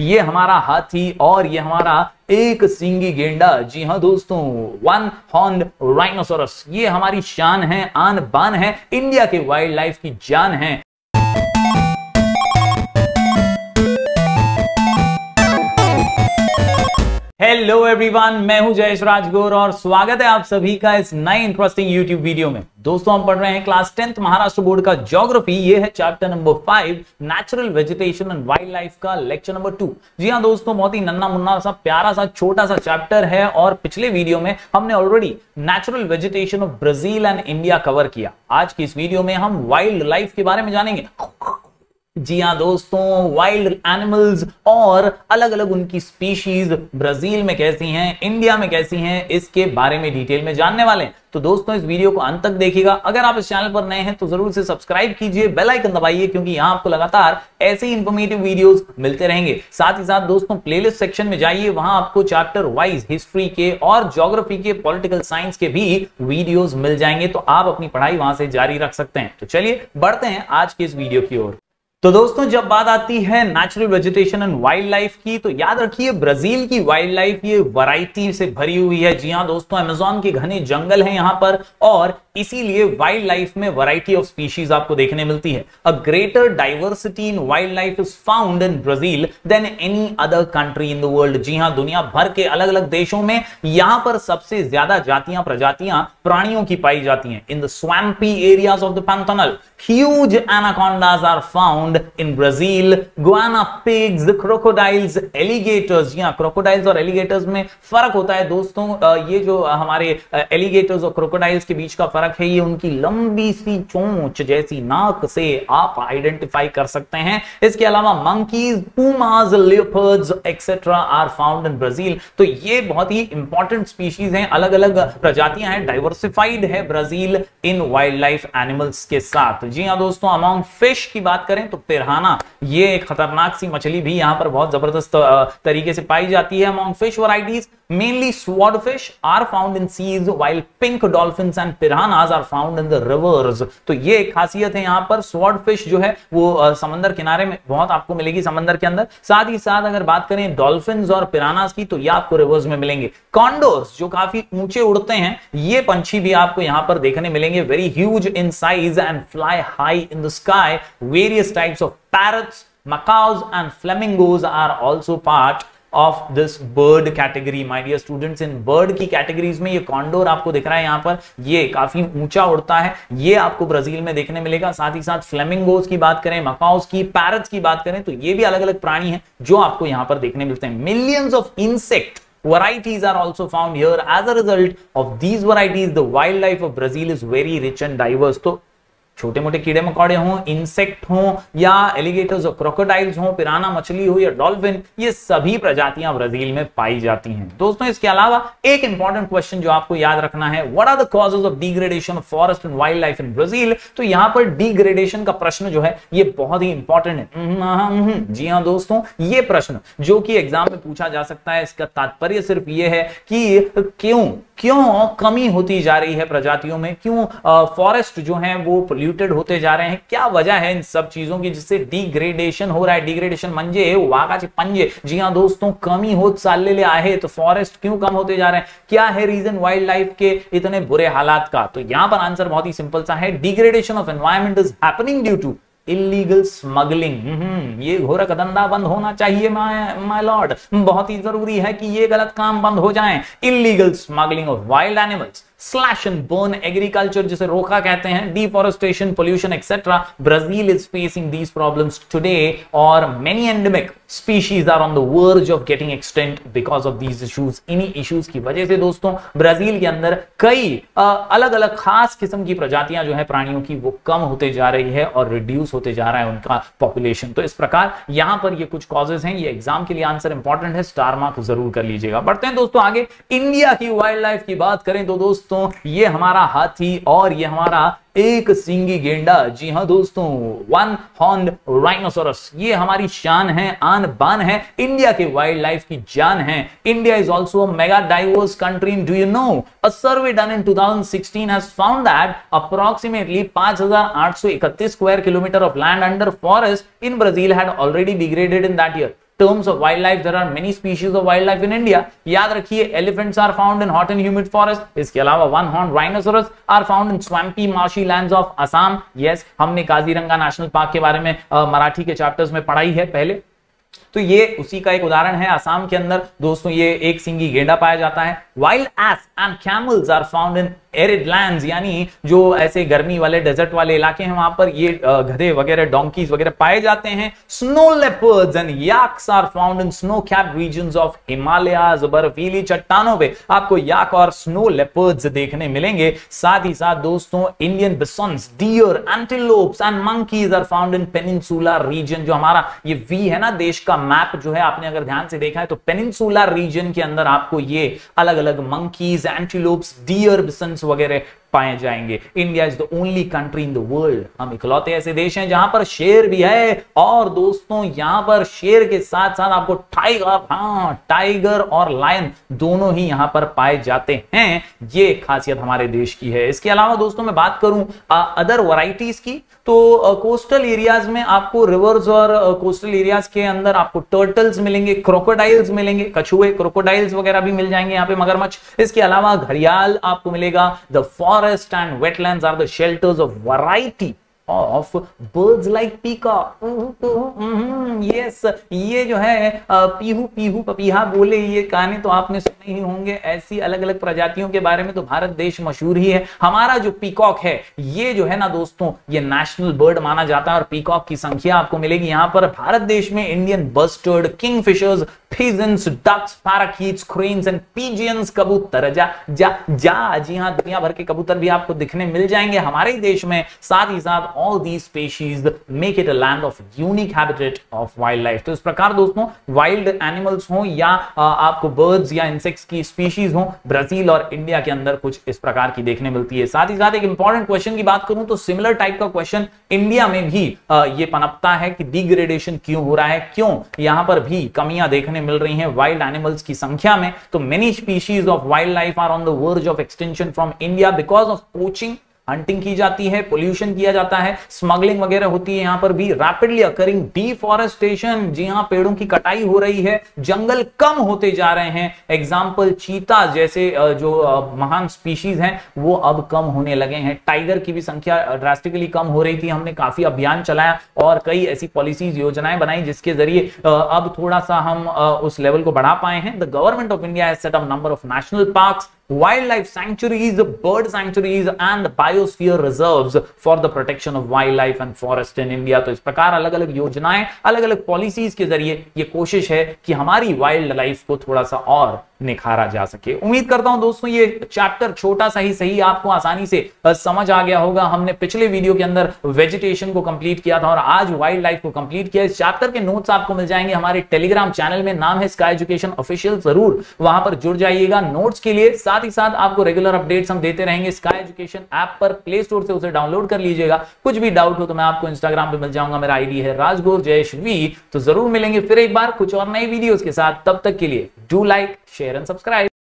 ये हमारा हाथी और ये हमारा एक सींगी गेंडा, जी हाँ दोस्तों, वन हॉर्न राइनोसोरस, ये हमारी शान है, आन बान है, इंडिया के वाइल्ड लाइफ की जान है। हेलो एवरीवन, मैं हूं जयेश राजगोर और स्वागत है आप सभी का इस नए इंटरेस्टिंग यूट्यूब वीडियो में। दोस्तों हम पढ़ रहे हैं क्लास 10th महाराष्ट्र बोर्ड का ज्योग्राफी, ये है chapter number 5 natural vegetation and wild life का लेक्चर नंबर 2। जी हाँ दोस्तों, बहुत ही नन्ना मुन्ना सा प्यारा सा छोटा सा चैप्टर है और पिछले वीडियो में हमने already natural vegetation of Brazil and India cover किया। आज की इस वीडियो में हम वाइल्ड लाइफ के बारे में जानेंगे। जी हाँ दोस्तों, वाइल्ड एनिमल्स और अलग अलग उनकी स्पीशीज ब्राजील में कैसी हैं, इंडिया में कैसी हैं, इसके बारे में डिटेल में जानने वाले हैं। तो दोस्तों इस वीडियो को अंत तक देखिएगा। अगर आप इस चैनल पर नए हैं तो जरूर से सब्सक्राइब कीजिए, बेल आइकन दबाइए, क्योंकि यहाँ आपको लगातार ऐसे ही इंफॉर्मेटिव वीडियोस मिलते रहेंगे। साथ ही साथ दोस्तों प्लेलिस्ट सेक्शन में जाइए, वहां आपको चैप्टर वाइज हिस्ट्री के और ज्योग्राफी के, पॉलिटिकल साइंस के भी वीडियोज मिल जाएंगे, तो आप अपनी पढ़ाई वहां से जारी रख सकते हैं। तो चलिए बढ़ते हैं आज के इस वीडियो की ओर। तो दोस्तों जब बात आती है natural vegetation and wild life की, तो याद रखिए ब्राजील की वाइल्ड लाइफ ये वैरायटी से भरी हुई है। जी हाँ दोस्तों, अमेज़न के घने जंगल हैं यहाँ पर और इसीलिए वाइल्ड लाइफ में वैरायटी ऑफ स्पीशीज आपको देखने मिलती है। A greater diversity in wild life is found in Brazil than any other country in the world. जी हाँ, दुनिया भर के अलग अलग देशों में यहाँ पर सबसे ज्यादा जातियां प्रजातियां प्राणियों की पाई जाती हैं। In the swampy areas of the Pantanal huge anacondas are found in Brazil, guana pigs, crocodiles, alligators। या crocodiles और alligators में फर्क होता है दोस्तों, ये जो हमारे alligators और crocodiles के बीच का फर्क है, ये उनकी लंबी सी चोंच जैसी नाक से आप आइडेंटिफाई कर सकते हैं। इसके अलावा monkeys, pumas, leopards etc are found in Brazil। तो ये बहुत ही इंपॉर्टेंट स्पीशीज हैं, अलग अलग प्रजातियां हैं, डाइवर्सिफाइड है Brazil in wild life animals के साथ। जी हाँ दोस्तों, among fish की बात करें तो पिराना, ये एक खतरनाक सी मछली भी यहाँ पर बहुत जबरदस्त तरीके से पाई जाती है। Among fish varieties mainly swordfish are found in seas while pink dolphins and piranhas are found in the rivers. तो ये एक खासियत है यहाँ पर, स्वॉर्डफिश जो है वो समंदर किनारे में बहुत आपको मिलेगी, समंदर के अंदर। साथ ही साथ अगर बात करें डॉल्फिन्स और पिरानाज की, तो ये आपको रिवर्स में मिलेंगे। कॉन्डोर्स जो काफी ऊंचे उड़ते हैं, ये पंछी भी आपको यहाँ पर देखने मिलेंगे, very huge in size and fly high in the sky. Various types of parrots, macaws and flamingos are also part of this bird category, my dear students। इन bird की categories में ये condor आपको दिख रहा है यहाँ पर, ये काफी ऊंचा उड़ता है, ये आपको ब्राजील में देखने मिलेगा। साथ ही साथ flamingos की बात करें, macaws की, parrots की बात करें, तो ये भी अलग अलग प्राणी हैं जो आपको यहाँ पर देखने मिलते हैं। Millions of insect varieties are also found here। As a result of these varieties, the wildlife of Brazil is very rich and diverse। तो छोटे मोटे कीड़े मकोड़े हों, इंसेक्ट हों, या एलिगेटर्स और क्रोकोडाइल्स हों, पिराना मछली हो या डॉल्फिन, ये सभी प्रजातियां ब्राजील में पाई जाती हैं। दोस्तों इसके अलावा एक इंपॉर्टेंट क्वेश्चन जो आपको याद रखना है, what are the causes of degradation of forest and wild life in Brazil. तो यहाँ पर डिग्रेडेशन का प्रश्न जो है ये बहुत ही इंपॉर्टेंट है। जी हाँ दोस्तों, ये प्रश्न जो कि एग्जाम में पूछा जा सकता है, इसका तात्पर्य सिर्फ ये है कि क्यों कमी होती जा रही है प्रजातियों में, क्यों फॉरेस्ट जो है वो होते जा रहे हैं, क्या वजह है इन सब चीजों की जिससे डिग्रेडेशन हो रहा है। डिग्रेडेशन म्हणजे वागाचे पंजे। जी हाँ दोस्तों, कमी होत चाललेले आहे, तो फॉरेस्ट क्यों कम होते जा रहे हैं, क्या है रीजन वाइल्ड लाइफ के इतने बुरे हालात का। तो यहां पर आंसर बहुत ही सिंपल सा है, degradation of environment is happening due to illegal smuggling. ये घोरक धंधा बंद होना चाहिए माय लॉर्ड, बहुत ही जरूरी है कि ये गलत काम बंद हो जाएं। Illegal smuggling of wild animals, slash and burn agriculture जिसे रोका कहते हैं, deforestation, pollution etcetera. Brazil is facing these problems today और many endemic species are on the verge of getting extinct because of these issues. इन्हीं issues की वजह से दोस्तों ब्राजील के अंदर कई अलग अलग खास किस्म की प्रजातियां जो है प्राणियों की, वो कम होते जा रही है और रिड्यूस होते जा रहा है उनका पॉपुलेशन। तो इस प्रकार यहां पर ये कुछ कॉजेज हैं, ये एग्जाम के लिए आंसर इंपॉर्टेंट है, स्टार मार्क जरूर कर लीजिएगा। बढ़ते हैं दोस्तों आगे, इंडिया की वाइल्ड लाइफ की बात करें तो दोस्तों ये हमारा हाथी और ये हमारा एक सींगी गेंडा, जी हाँ दोस्तों, वन हॉर्न राइनोसोरस, ये हमारी शान है, आन बान है, इंडिया के वाइल्ड लाइफ की जान है। India is also mega diverse country. Do you know a survey done in 2016 has found that approximately 5,831 square kilometre of land under forest in Brazil had already degraded in that year. terms of wildlife, there are many species of wildlife in India. याद रखिए, elephants are found in hot and humid forest. इसके अलावा one-horned rhinoceros are found in swampy marshy lands of Assam. Yes, हमने Kaziranga national park के बारे में मराठी के chapters में पढ़ाई है पहले, तो ये उसी का एक उदाहरण है. असम के अंदर दोस्तों ये एक सिंगी गेंडा पाया जाता है. Wild ass and camels are found in arid lands, यानी जो ऐसे गर्मी वाले डेजर्ट वाले इलाके हैं वहां पर ये गधे वगैरह डोंकीज वगैरह पाए जाते हैं. Snow leopards and yaks are found in snow capped regions of Himalayas, बर्फीली चट्टानों पे आपको याक और स्नो लेपर्ड्स देखने मिलेंगे. साथ ही साथ दोस्तों Indian bisons, deer, antelopes and monkeys are found in peninsular region. जो हमारा ये वी है ना देश का मैप जो है, आपने अगर ध्यान से देखा है तो पेनिनसुलर रीजन के अंदर आपको ये अलग अलग मंकीज, एंटीलोप्स, डियर, बिसॉन्स वगैरह पाए जाएंगे. India is the only country in the world, हम इकलौते ऐसे देश हैं जहां पर शेर भी है. और दोस्तों यहां पर शेर के साथ साथ आपको टाइगर, हाँ टाइगर और लायन दोनों ही यहां पर पाए जाते हैं. ये खासियत हमारे देश की है. इसके अलावा दोस्तों मैं बात करूं अदर वैरायटीज की, तो कोस्टल एरियाज में आपको रिवर्स और कोस्टल एरियाज के अंदर आपको टर्टल्स मिलेंगे, क्रोकोडाइल्स मिलेंगे, कछुए क्रोकोडाइल्स वगैरह भी मिल जाएंगे यहाँ पे, मगरमच्छ. इसके अलावा घड़ियाल आपको मिलेगा. The Forest and wetlands are the shelters of variety of birds like peacock. Yes, ये जो है पीहू पीहू पपीहा बोले, ये गाने तो आपने सुने ही होंगे. ऐसी अलग अलग प्रजातियों के बारे में तो भारत देश मशहूर ही है. हमारा जो पीकॉक है ये जो है ना दोस्तों ये नेशनल बर्ड माना जाता है, और पीकॉक की संख्या आपको मिलेगी यहाँ पर भारत देश में. Indian bustard, kingfishers, Pigeons, ducks, parakeets, cranes and pigeons, कबूतर जा जा जा, जी हाँ दुनिया भर के कबूतर भी आपको दिखने मिल जाएंगे हमारे देश में. साथ ही साथ all these species make it a land of unique habitat of wildlife. तो इस प्रकार दोस्तों wild animals हो या आपको birds या insects की species हो, ब्राजील और इंडिया के अंदर कुछ इस प्रकार की देखने मिलती है. साथ ही साथ एक इंपॉर्टेंट क्वेश्चन की बात करूं तो सिमिलर टाइप का क्वेश्चन इंडिया में भी ये पनपता है कि डिग्रेडेशन क्यों हो रहा है, क्यों यहां पर भी कमियां देखने मिल रही हैं वाइल्ड एनिमल्स की संख्या में. तो many species of wild life are on the verge of extension from India because of poaching, hunting की जाती है, पोल्यूशन किया जाता है, स्मगलिंग वगैरह होती है. यहां पर भी रैपिडली अकरिंग डिफॉरेस्टेशन, जी हां पेड़ों की कटाई हो रही है, जंगल कम होते जा रहे हैं. एग्जाम्पल चीता जैसे जो महान स्पीशीज हैं वो अब कम होने लगे हैं. टाइगर की भी संख्या ड्रास्टिकली कम हो रही थी, हमने काफी अभियान चलाया और कई ऐसी पॉलिसीज, योजनाएं बनाई जिसके जरिए अब थोड़ा सा हम उस लेवल को बढ़ा पाए हैं. The government of India has set up number of national parks, wild life sanctuaries, bird sanctuaries and biosphere reserves for the protection of wild life and forest in India. तो इस प्रकार अलग अलग योजनाएं, अलग अलग पॉलिसीज के जरिए ये कोशिश है कि हमारी वाइल्ड लाइफ को थोड़ा सा और निखारा जा सके. उम्मीद करता हूं दोस्तों ये चैप्टर छोटा सा ही सही आपको आसानी से समझ आ गया होगा. हमने पिछले वीडियो के अंदर वेजिटेशन को कंप्लीट किया था और आज वाइल्ड लाइफ को कंप्लीट किया. इस चैप्टर के नोट्स आपको मिल जाएंगे हमारे टेलीग्राम चैनल में, नाम है स्काई एजुकेशन ऑफिशियल, जरूर वहां पर जुड़ जाइएगा नोट्स के लिए. साथ ही साथ आपको रेगुलर अपडेट्स हम देते रहेंगे. स्काई एजुकेशन ऐप पर प्ले स्टोर से उसे डाउनलोड कर लीजिएगा. कुछ भी डाउट हो तो मैं आपको इंस्टाग्राम पे मिल जाऊंगा, मेरा आईडी है राजगोर जयेश वी. तो जरूर मिलेंगे फिर एक बार कुछ और नए वीडियोस के साथ, तब तक के लिए do like, share and subscribe.